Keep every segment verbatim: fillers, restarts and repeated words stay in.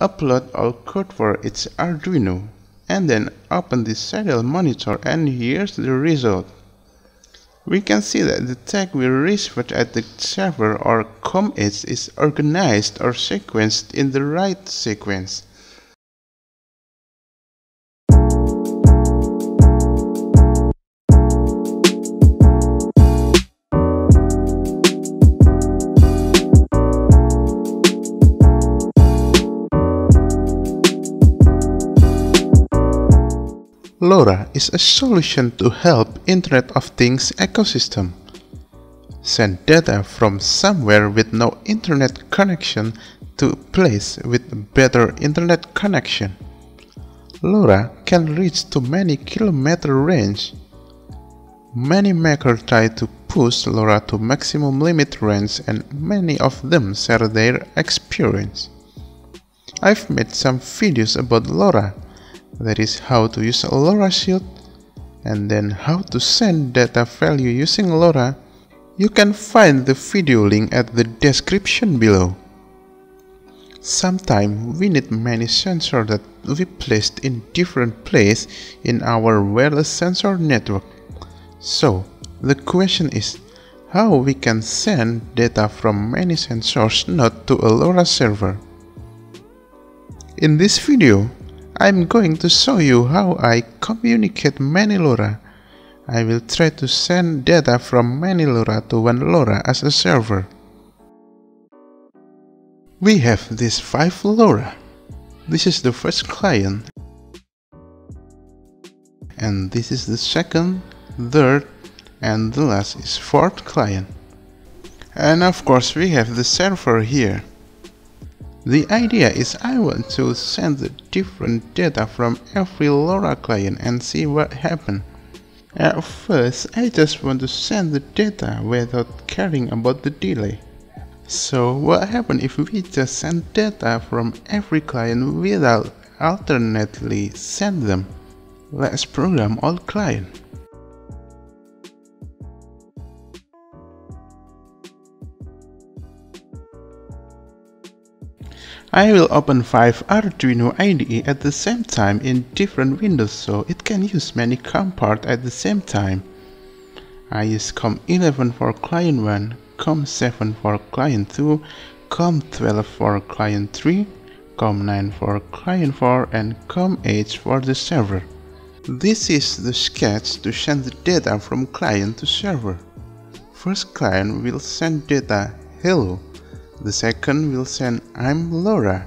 upload all code for its Arduino, and then open the serial monitor, and here's the result. We can see that the tag we received at the server or COM eight is organized or sequenced in the right sequence. LoRa is a solution to help Internet of Things ecosystem. Send data from somewhere with no internet connection to a place with better internet connection. LoRa can reach to many kilometer range. Many makers try to push LoRa to maximum limit range, and many of them share their experience. I've made some videos about LoRa. That is how to use a LoRa shield, and then how to send data value using LoRa. You can find the video link at the description below. Sometimes we need many sensors that we placed in different places in our wireless sensor network. So the question is how we can send data from many sensors node to a LoRa server. In this video, I'm going to show you how I communicate many LoRa. I will try to send data from many LoRa to one LoRa as a server. We have these five LoRa. This is the first client, and this is the second, third, and the last is fourth client. And of course we have the server here. The idea is I want to send the different data from every LoRa client and see what happens. At first, I just want to send the data without caring about the delay. So what happens if we just send data from every client without alternately send them? Let's program all clients. I will open five Arduino I D E at the same time in different windows, so it can use many COM parts at the same time. I use COM eleven for client one, COM seven for client two, COM twelve for client three, COM nine for client four, and COM eight for the server. This is the sketch to send the data from client to server. First client will send data hello. The second will send I'm LoRa,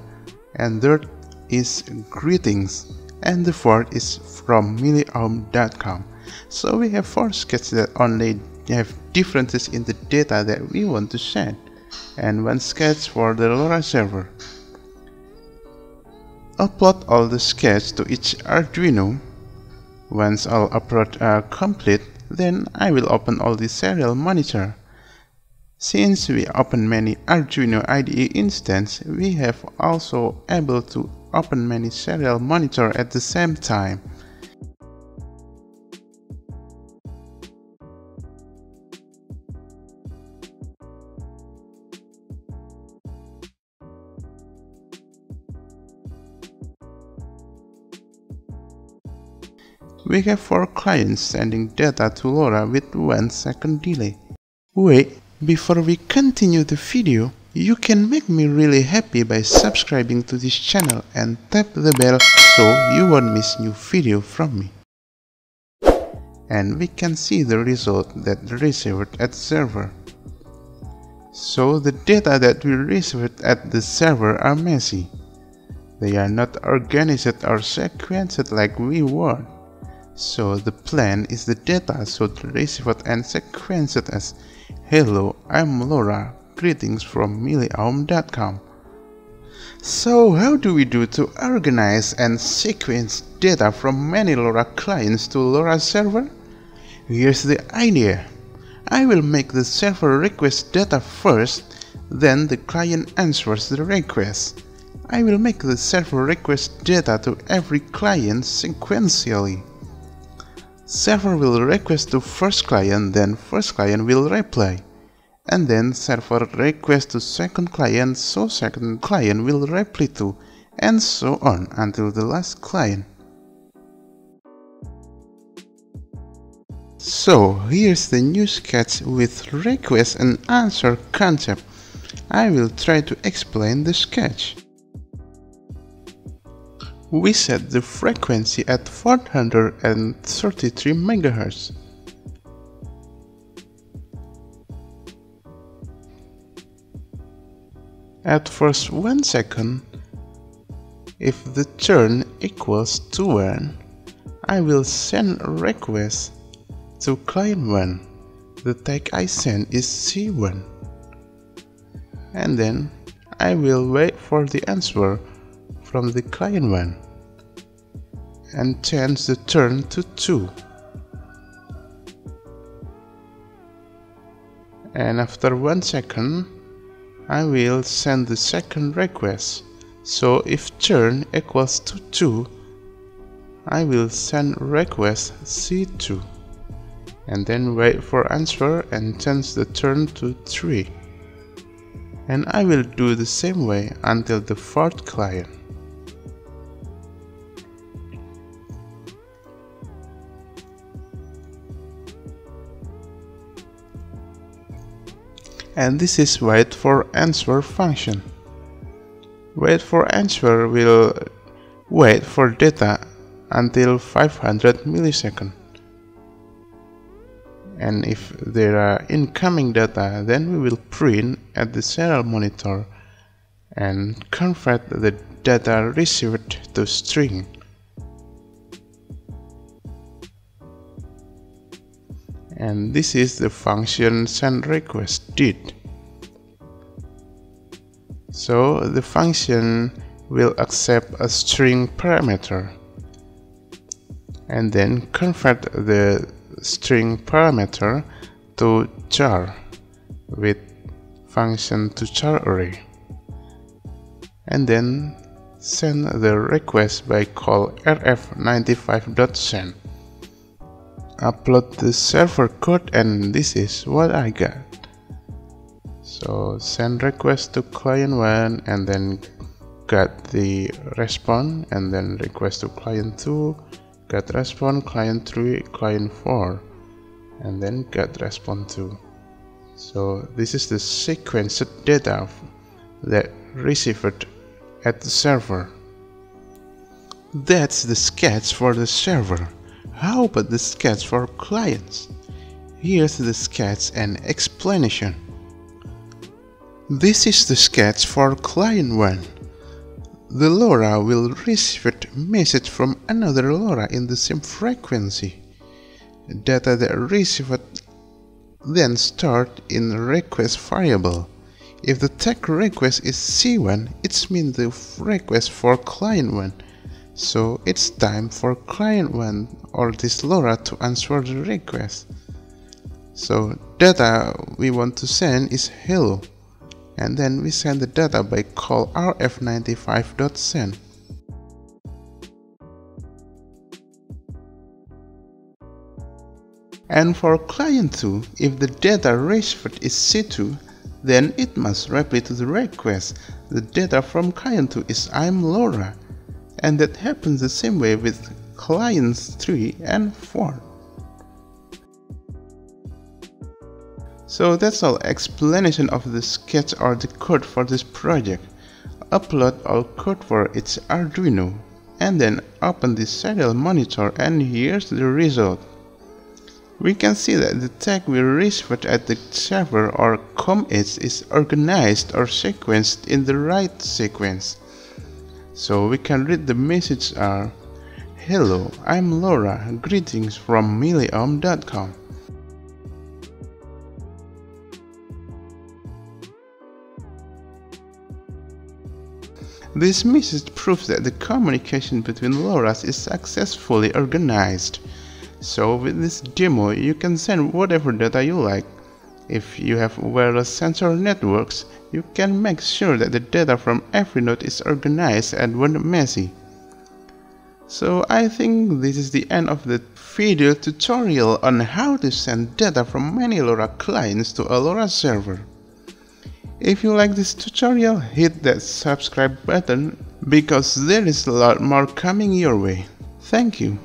and third is greetings, and the fourth is from miliohm dot com. So we have four sketches that only have differences in the data that we want to send, and one sketch for the LoRa server. Upload all the sketches to each Arduino. Once all uploads are complete, then I will open all the serial monitor. Since we open many Arduino I D E instance, we have also able to open many serial monitor at the same time. We have four clients sending data to LoRa with one second delay. Wait. Before we continue the video, you can make me really happy by subscribing to this channel and tap the bell so you won't miss new video from me. And we can see the result that received at server. So the data that we received at the server are messy. They are not organized or sequenced like we want. So the plan is the data should receive and sequenced as hello, I'm LoRa, greetings from miliohm dot com. So how do we do to organize and sequence data from many LoRa clients to LoRa server? Here's the idea. I will make the server request data first, then the client answers the request. I will make the server request data to every client sequentially. Server will request to first client, then first client will reply, and then server request to second client, so second client will reply to, and so on until the last client. So here's the new sketch with request and answer concept. I will try to explain the sketch. We set the frequency at four hundred thirty-three megahertz. At first one second, if the turn equals to one, I will send a request to client one. The tag I send is C one. And then I will wait for the answer from the client one and change the turn to two. And after one second, I will send the second request. So if turn equals to two, I will send request C two. And then wait for answer and change the turn to three. And I will do the same way until the fourth client. And this is wait for answer function. Wait for answer will wait for data until five hundred milliseconds. And if there are incoming data, then we will print at the serial monitor and convert the data received to string. And this is the function sendRequest did. So the function will accept a string parameter and then convert the string parameter to char with function toChar array, and then send the request by call R F ninety-five dot send. Upload the server code, and this is what I got. So send request to client one, and then got the response, and then request to client two, got response, client three, client four, and then got response two. So this is the sequenced data that received at the server. That's the sketch for the server. How about the sketch for clients? Here's the sketch and explanation. This is the sketch for client one. The LoRa will receive a message from another LoRa in the same frequency. Data that received then stored in the request variable. If the tag request is C one, it means the request for client one. So it's time for client one or this LoRa to answer the request. So data we want to send is hello, and then we send the data by call R F ninety-five dot send. And for client two, if the data received is C two, then it must reply to the request. The data from client two is I'm LoRa. And that happens the same way with clients three and four. So that's all explanation of the sketch or the code for this project. Upload all code for its Arduino and then open the serial monitor, and here's the result. We can see that the tag we received at the server or COM eight is organized or sequenced in the right sequence. So we can read the messages are: hello, I'm LoRa, greetings from miliohm dot com. This message proves that the communication between LoRas is successfully organized. So with this demo, you can send whatever data you like. If you have wireless sensor networks, you can make sure that the data from every node is organized and not messy. So I think this is the end of the video tutorial on how to send data from many LoRa clients to a LoRa server. If you like this tutorial, hit that subscribe button, because there is a lot more coming your way. Thank you.